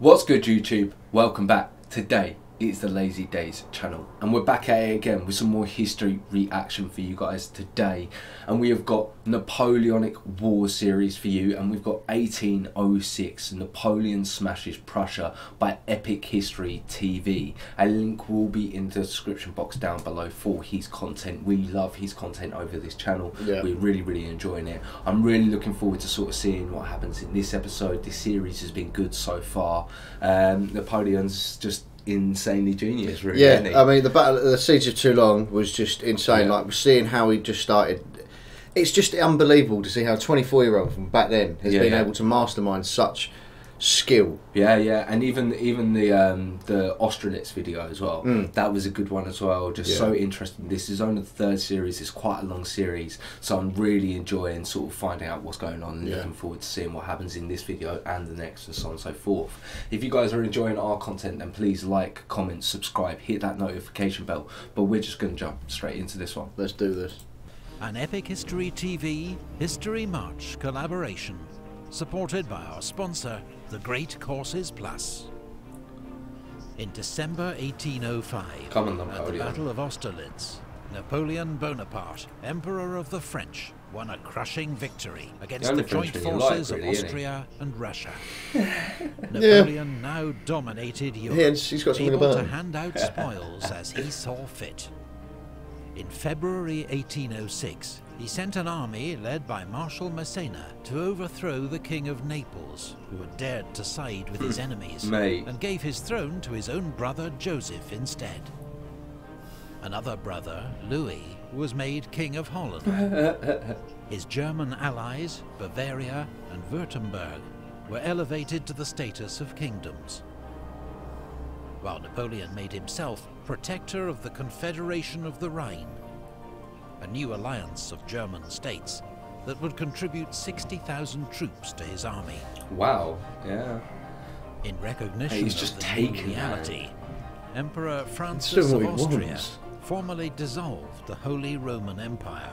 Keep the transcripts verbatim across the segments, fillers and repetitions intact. What's good YouTube? Welcome back. Today it's the Lazy Days channel and we're back at it again with some more history reaction for you guys today, and we have got Napoleonic Wars series for you, and we've got eighteen oh six, Napoleon Smashes Prussia by Epic History T V. A link will be in the description box down below for his content. We love his content over this channel. Yeah. We're really really enjoying it. I'm really looking forward to sort of seeing what happens in this episode. This series has been good so far. um, Napoleon's just insanely genius, really. Yeah, isn't he? I mean, the battle, the siege of Toulon was just insane. Yeah. Like, we're seeing how he just started. It's just unbelievable to see how a twenty-four-year-old from back then has yeah, been yeah. able to mastermind such skill. Yeah, yeah, and even even the um, the Austerlitz video as well. Mm. That was a good one as well. Just yeah. so interesting. This is only the third series. It's quite a long series, so I'm really enjoying sort of finding out what's going on and yeah. looking forward to seeing what happens in this video and the next, and so on and so forth. If you guys are enjoying our content, then please like, comment, subscribe, hit that notification bell. But we're just going to jump straight into this one. Let's do this. An Epic History T V History March collaboration, supported by our sponsor, The Great Courses Plus. In December eighteen oh five, Come on, at the Battle of Austerlitz, Napoleon Bonaparte, Emperor of the French, won a crushing victory against the, the joint forces like, really, of Austria and Russia. Napoleon yeah. now dominated Europe, yeah, she's got able about. to hand out spoils as he saw fit. In February eighteen oh six, he sent an army led by Marshal Massena to overthrow the King of Naples, who had dared to side with his enemies, Mate. and gave his throne to his own brother Joseph instead. Another brother, Louis, was made King of Holland. His German allies, Bavaria and Württemberg, were elevated to the status of kingdoms, while Napoleon made himself protector of the Confederation of the Rhine, a new alliance of German states that would contribute sixty thousand troops to his army. Wow, yeah. In recognition hey, he's just of the taken, reality, man. Emperor Francis of Austria wants. formally dissolved the Holy Roman Empire,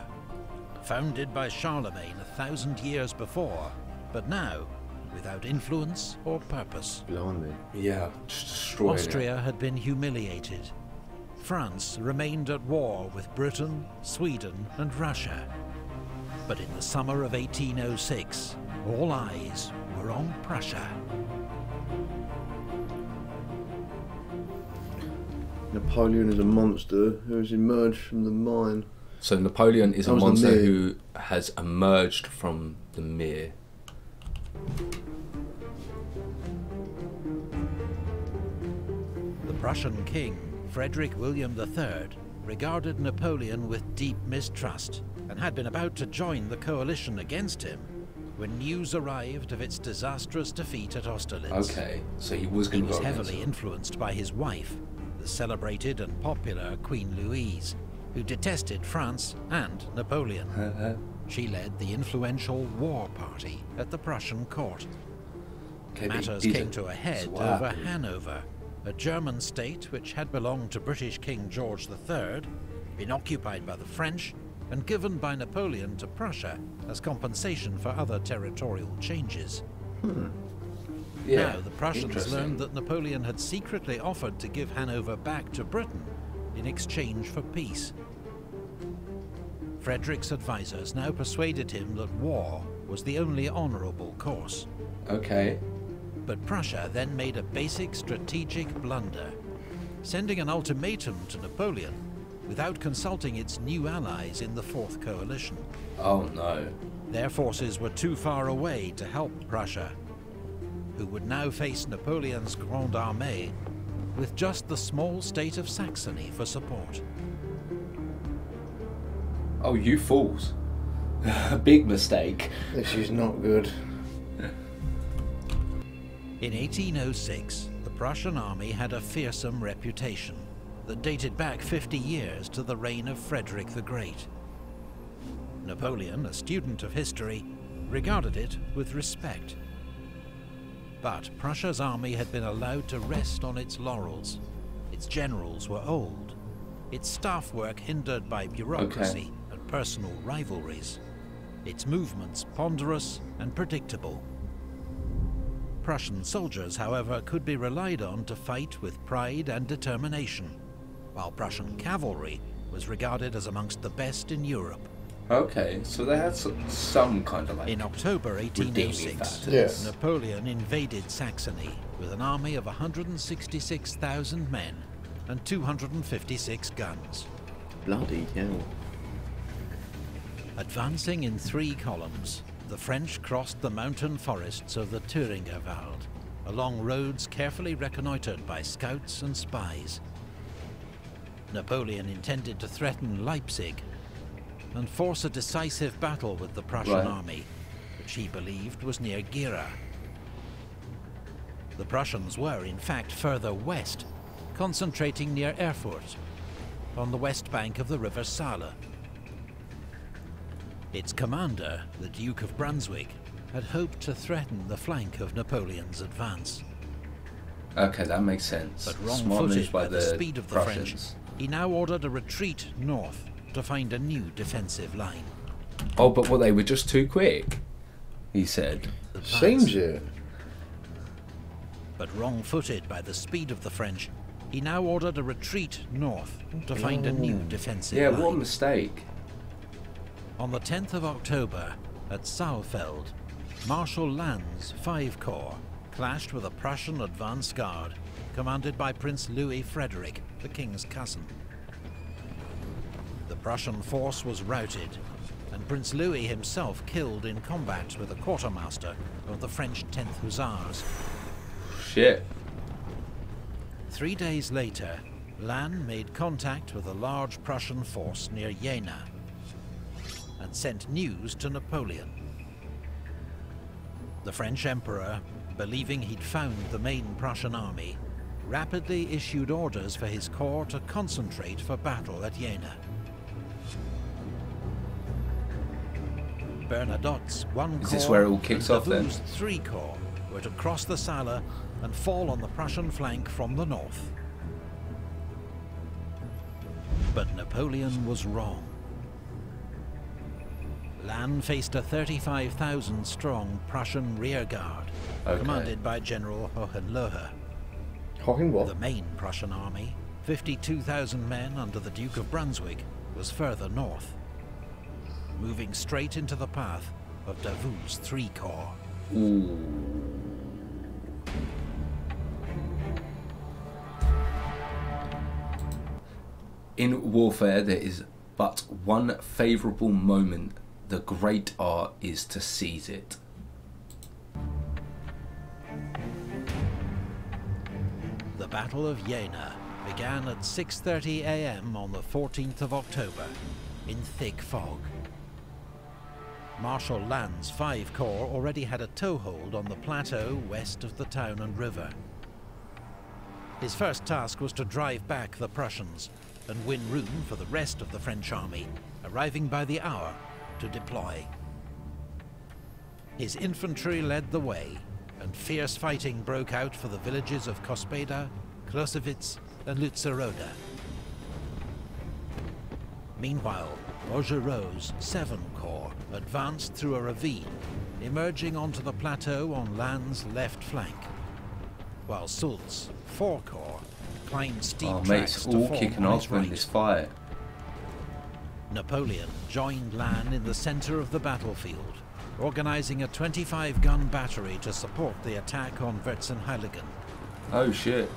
founded by Charlemagne a thousand years before, but now without influence or purpose. Blimey. Yeah, just destroyed Austria it. had been humiliated. France remained at war with Britain, Sweden and Russia. But in the summer of eighteen oh six, all eyes were on Prussia. Napoleon is a monster who has emerged from the mine. So Napoleon is a monster who has emerged from the mere. The Prussian king, Frederick William the third, regarded Napoleon with deep mistrust and had been about to join the coalition against him when news arrived of its disastrous defeat at Austerlitz. Okay, so he was going to go against him. He was heavily influenced by his wife, the celebrated and popular Queen Louise, who detested France and Napoleon. She led the influential war party at the Prussian court. Okay, Matters came to a head swap. over Hanover, a German state which had belonged to British King George the third, been occupied by the French, and given by Napoleon to Prussia as compensation for other territorial changes. Hmm. Yeah, now the Prussians learned that Napoleon had secretly offered to give Hanover back to Britain in exchange for peace. Frederick's advisors now persuaded him that war was the only honourable course. Okay. But Prussia then made a basic strategic blunder, sending an ultimatum to Napoleon without consulting its new allies in the Fourth Coalition. Oh no. Their forces were too far away to help Prussia, who would now face Napoleon's Grande Armée with just the small state of Saxony for support. Oh, you fools. A big mistake. This is not good. In eighteen oh six, the Prussian army had a fearsome reputation that dated back fifty years to the reign of Frederick the Great. Napoleon, a student of history, regarded it with respect. But Prussia's army had been allowed to rest on its laurels. Its generals were old, its staff work hindered by bureaucracy okay. and personal rivalries, its movements ponderous and predictable. Prussian soldiers, however, could be relied on to fight with pride and determination, while Prussian cavalry was regarded as amongst the best in Europe. Okay, so they had some kind of like... In October eighteen oh six, yes. Napoleon invaded Saxony with an army of one hundred sixty-six thousand men and two hundred fifty-six guns. Bloody hell. Advancing in three columns, the French crossed the mountain forests of the Thüringerwald, along roads carefully reconnoitred by scouts and spies. Napoleon intended to threaten Leipzig and force a decisive battle with the Prussian right. army, which he believed was near Gera. The Prussians were, in fact, further west, concentrating near Erfurt, on the west bank of the River Saale. Its commander, the Duke of Brunswick, had hoped to threaten the flank of Napoleon's advance. Okay, that makes sense. But wrong-footed by the speed of the French, he now ordered a retreat north to find a new defensive line. Oh, but well, they were just too quick, he said. Seems it. But wrong-footed by the speed of the French, he now ordered a retreat north to find a new defensive line. Yeah, what a mistake. On the tenth of October, at Saalfeld, Marshal Lannes' Five Corps clashed with a Prussian advance guard commanded by Prince Louis Frederick, the king's cousin. The Prussian force was routed, and Prince Louis himself killed in combat with the quartermaster of the French tenth Hussars. Shit. Three days later, Lannes made contact with a large Prussian force near Jena and sent news to Napoleon. The French emperor, believing he'd found the main Prussian army, rapidly issued orders for his corps to concentrate for battle at Jena. Bernadotte's one Is this corps where it all kicks and off, Davout's then? three corps were to cross the Saale and fall on the Prussian flank from the north. But Napoleon was wrong. Lannes faced a thirty-five thousand strong Prussian rearguard, okay. commanded by General Hohenlohe. Hohenlohe? The main Prussian army, fifty-two thousand men under the Duke of Brunswick, was further north, moving straight into the path of Davout's three corps. Ooh. In warfare, there is but one favourable moment. The great art is to seize it. The Battle of Jena began at six thirty a m on the fourteenth of October, in thick fog. Marshal Lannes' Five Corps already had a toehold on the plateau west of the town and river. His first task was to drive back the Prussians and win room for the rest of the French army, arriving by the hour to deploy. His infantry led the way, and fierce fighting broke out for the villages of Kospeda, Klosovitz, and Lutzeroda. Meanwhile, Augereau's Seven Corps advanced through a ravine, emerging onto the plateau on Lannes' left flank, while Soult's Four Corps climbed steep oh, tracks mate, all to kicking off his right. this fire. Napoleon joined Lannes in the center of the battlefield, organizing a twenty-five gun battery to support the attack on Wierzehnheiligen. Oh shit.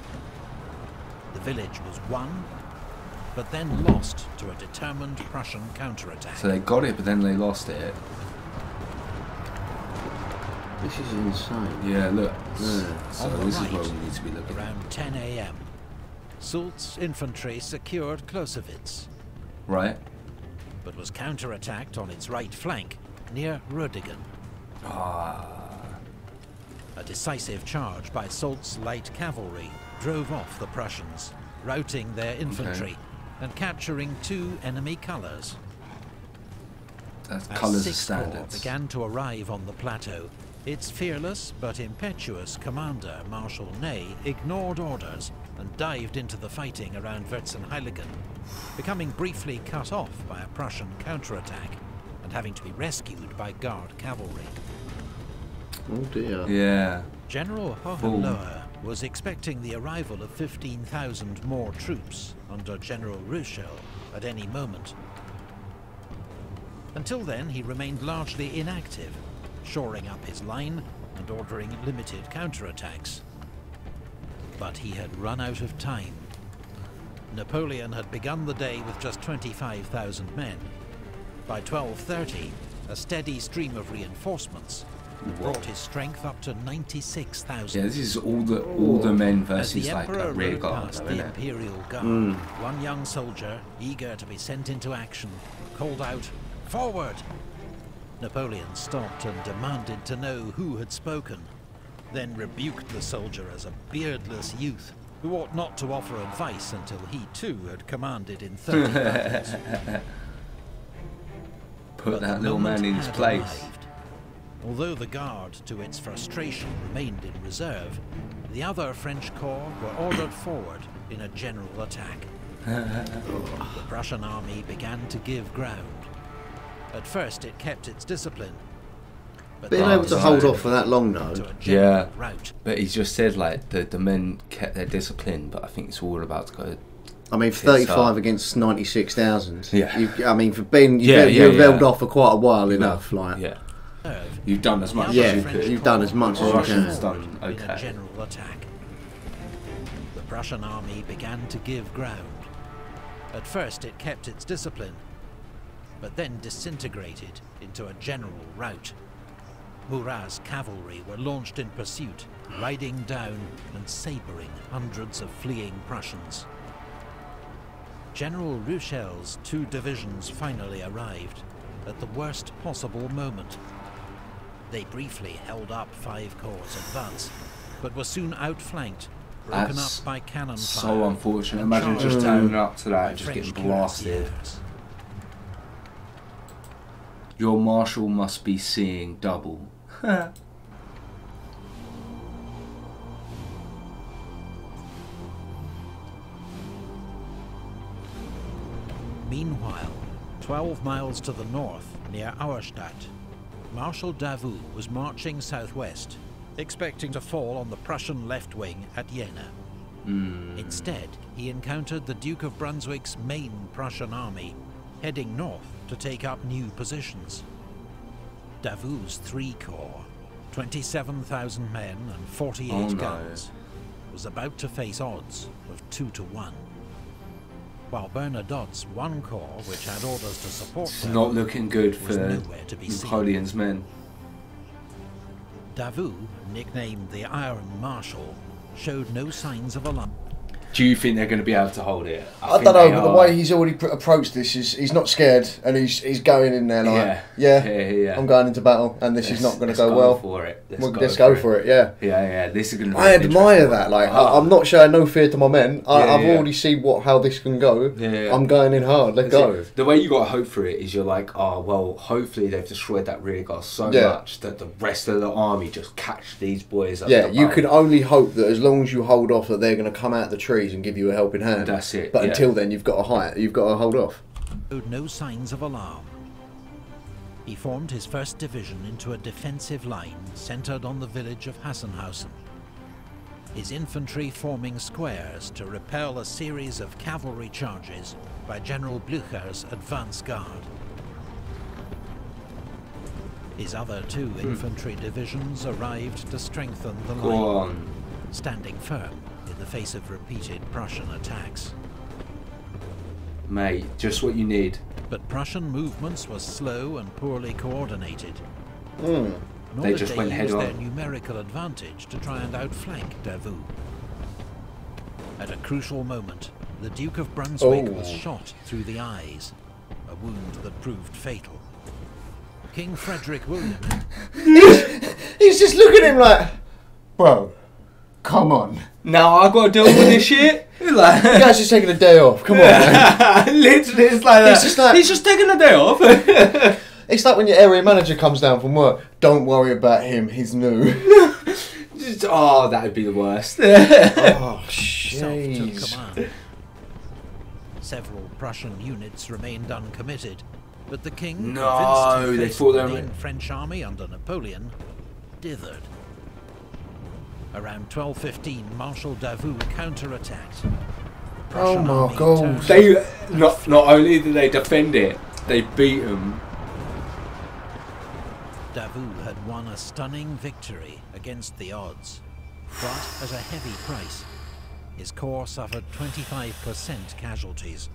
The village was won, but then lost to a determined Prussian counterattack. So they got it, but then they lost it. This is insane. Yeah, look. Yeah. So this right, is where we need to be looking. Around ten a m, Soult's infantry secured Klosovitz. Right. But was counterattacked on its right flank near Rödigen. Ah. A decisive charge by Soult's light cavalry drove off the Prussians, routing their infantry okay. and capturing two enemy colours. That's colours are standards. Began to arrive on the plateau. Its fearless but impetuous commander, Marshal Ney, ignored orders and dived into the fighting around Wierzehnheiligen, becoming briefly cut off by a Prussian counterattack and having to be rescued by Guard cavalry. Oh dear. Yeah. General Hohenlohe was expecting the arrival of fifteen thousand more troops under General Blücher at any moment. Until then, he remained largely inactive, shoring up his line and ordering limited counterattacks. But he had run out of time. Napoleon had begun the day with just twenty-five thousand men. By twelve thirty, a steady stream of reinforcements brought his strength up to ninety-six thousand. Yeah, this is all the all the men versus the like a rear guard. As the Emperor rode past the Imperial Guard, mm. one young soldier, eager to be sent into action, called out, "Forward!" Napoleon stopped and demanded to know who had spoken, then rebuked the soldier as a beardless youth who ought not to offer advice until he too had commanded in thirty battles. Put but that little man in his place. Arrived. Although the Guard, to its frustration, remained in reserve, the other French corps were ordered forward in a general attack. The Prussian army began to give ground. At first it kept its discipline. But being able to hold off for that long though. Yeah, route. But he just said like the, the men kept their discipline, but I think it's all about to go. I mean, thirty-five against ninety-six thousand. Yeah. You, I mean, for being you yeah, yeah, held yeah. off for quite a while enough, like. Yeah. You've done as much. Yeah. As you you've done as much as you can. Done. Okay. General attack. The Prussian army began to give ground. At first, it kept its discipline, but then disintegrated into a general rout. Murat's cavalry were launched in pursuit, riding down and sabering hundreds of fleeing Prussians. General Blücher's two divisions finally arrived at the worst possible moment. They briefly held up Five Corps' advance, but were soon outflanked, broken That's up by cannon fire. So unfortunate. Imagine just turning up to that and just French getting blasted. Curaciers. Your marshal must be seeing double. Meanwhile, twelve miles to the north, near Auerstadt, Marshal Davout was marching southwest, expecting to fall on the Prussian left wing at Jena. Mm. Instead, he encountered the Duke of Brunswick's main Prussian army, heading north to take up new positions. Davout's three corps, twenty-seven thousand men and forty-eight oh, no. guns, was about to face odds of two to one. While Bernadotte's one corps, which had orders to support it's them, not looking good for Napoleon's men. Davout, nicknamed the Iron Marshal, showed no signs of alarm. Do you think they're going to be able to hold it? I, I don't know, but are. the way he's already approached this is he's not scared and he's he's going in there like, yeah, yeah, yeah, yeah. I'm going into battle and this let's, is not going to go, go well. For it. Let's, well, go, let's for go for it. it, yeah. Yeah, yeah, this is going to be I admire that, like, oh. I, I'm not showing no fear to my men. I, yeah, I've yeah. already seen what how this can go. Yeah, yeah. I'm going in hard, let go. It, the way you got to hope for it is you're like, oh, well, hopefully they've destroyed that rear guard so yeah. much that the rest of the army just catch these boys up. Yeah, the you can only hope that as long as you hold off that they're going to come out of the tree and give you a helping hand. That's it. But yeah. until then, you've got to hide. You've got to hold off. No signs of alarm. He formed his first division into a defensive line centered on the village of Hassenhausen. His infantry forming squares to repel a series of cavalry charges by General Blücher's advance guard. His other two hmm. infantry divisions arrived to strengthen the line, Go on. standing firm in the face of repeated Prussian attacks. Mate, just what you need. But Prussian movements were slow and poorly coordinated. Mm. Nor they did just they went head on. Their numerical advantage to try and outflank Davout. At a crucial moment, the Duke of Brunswick oh. was shot through the eyes, a wound that proved fatal. King Frederick William. He's just looking at him like, bro. Come on. Now I've got to deal with this shit? Like, you guys just taking a day off. Come on, man. Literally, it's like that. It's just like, he's just taking a day off. It's like when your area manager comes down from work. Don't worry about him. He's new. Just, oh, that would be the worst. Oh, jeez. Several Prussian units remained uncommitted, but the king no, convinced they thought the main French army under Napoleon dithered. Around twelve fifteen, Marshal Davout counterattacked. Oh my God! They not not only did they defend it, they beat them. Davout had won a stunning victory against the odds, but at a heavy price. His corps suffered twenty-five percent casualties.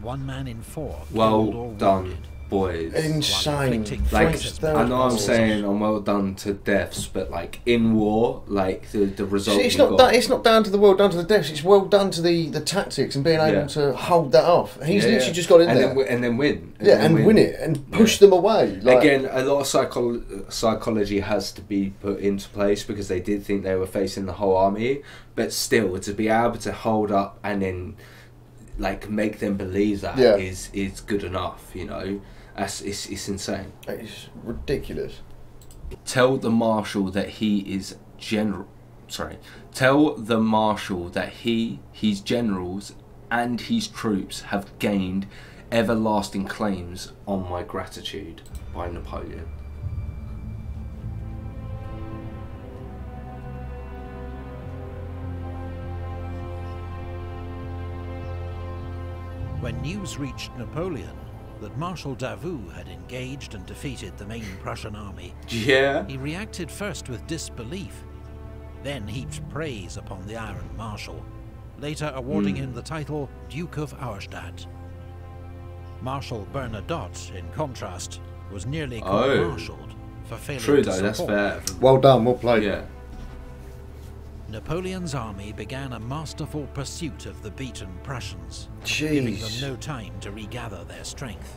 One man in four well killed or done, wounded. Boys. Insane. Like, I know I'm saying I'm well done to deaths, but like in war, like the the result. See, it's not that, it's not down to the well done to the deaths. It's well done to the the tactics and being able yeah. to hold that off. He's yeah, literally yeah. just got in and there then, and then win. And yeah, then and win. win it and push yeah. them away. Like, again, a lot of psycho psychology has to be put into place because they did think they were facing the whole army, but still to be able to hold up and then like make them believe that yeah. is is good enough, you know. That's, it's, it's insane. It's ridiculous. Tell the marshal that he is general. Sorry. Tell the marshal that he, his generals, and his troops have gained everlasting claims on my gratitude by Napoleon. When news reached Napoleon that Marshal Davout had engaged and defeated the main Prussian army. Yeah. He reacted first with disbelief, then heaped praise upon the Iron Marshal, later awarding mm. him the title Duke of Auerstedt. Marshal Bernadotte, in contrast, was nearly court-martialed oh. for failing True, to though, support. True though, that's fair. Well done, well played. Yeah. Napoleon's army began a masterful pursuit of the beaten Prussians, Jeez. giving them no time to regather their strength.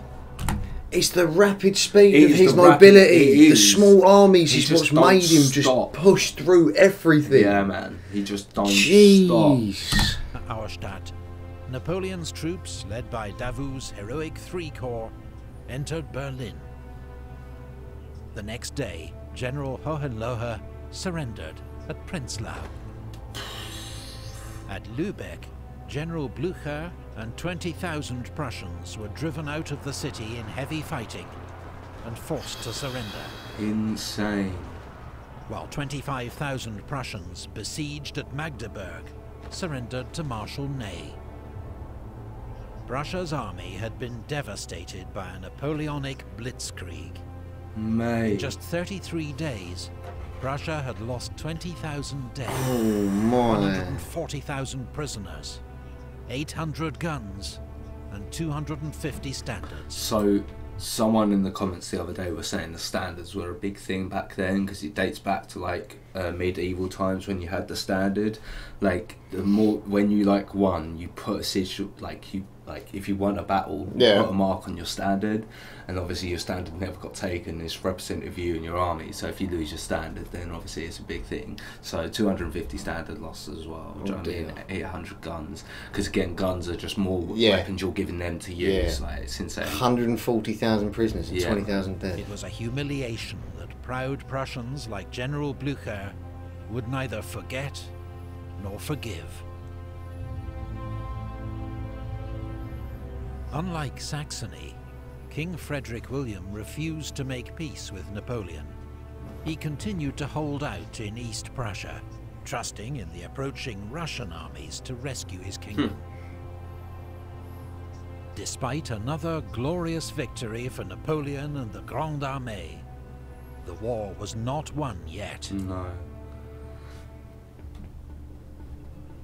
It's the rapid speed it of his the mobility, the small armies is what's made him stop. just push through everything. Yeah, man, he just don't Jeez. stop. At Auerstedt, Napoleon's troops, led by Davout's heroic Three Corps, entered Berlin. The next day, General Hohenlohe surrendered at Prenzlau. At Lübeck, General Blücher and twenty thousand Prussians were driven out of the city in heavy fighting and forced to surrender. Insane. While twenty-five thousand Prussians besieged at Magdeburg surrendered to Marshal Ney. Prussia's army had been devastated by a Napoleonic blitzkrieg. Mate. In just thirty-three days, Prussia had lost twenty thousand dead, oh, one hundred forty thousand prisoners, eight hundred guns, and two hundred fifty standards. So, someone in the comments the other day was saying the standards were a big thing back then because it dates back to like uh, medieval times when you had the standard. Like the more when you like won, you put a sigil, like you like if you won a battle, yeah. you put a mark on your standard, and obviously your standard never got taken. It's representative of you and your army. So if you lose your standard, then obviously it's a big thing. So two hundred fifty standard losses as well. Oh, do you know what I mean? eight hundred guns, because again, guns are just more yeah. weapons you're giving them to use. Yeah. Like it's insane. one hundred forty thousand. Prisoners and yeah. twenty thousand dead. It was a humiliation that proud Prussians like General Blücher would neither forget nor forgive. Unlike Saxony, King Frederick William refused to make peace with Napoleon. He continued to hold out in East Prussia, trusting in the approaching Russian armies to rescue his kingdom. Hmm. Despite another glorious victory for Napoleon and the Grande Armée, the war was not won yet. No.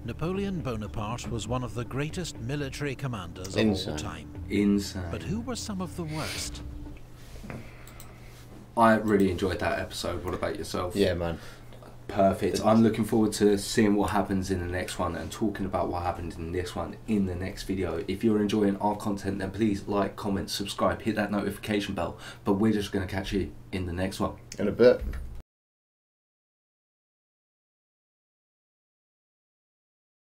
Napoleon Bonaparte was one of the greatest military commanders Insane. of all time. Insane. But who were some of the worst? I really enjoyed that episode. What about yourself? Yeah, man. Perfect. I'm looking forward to seeing what happens in the next one and talking about what happened in this one in the next video. If you're enjoying our content, then please like, comment, subscribe, hit that notification bell. But we're just going to catch you in the next one. In a bit.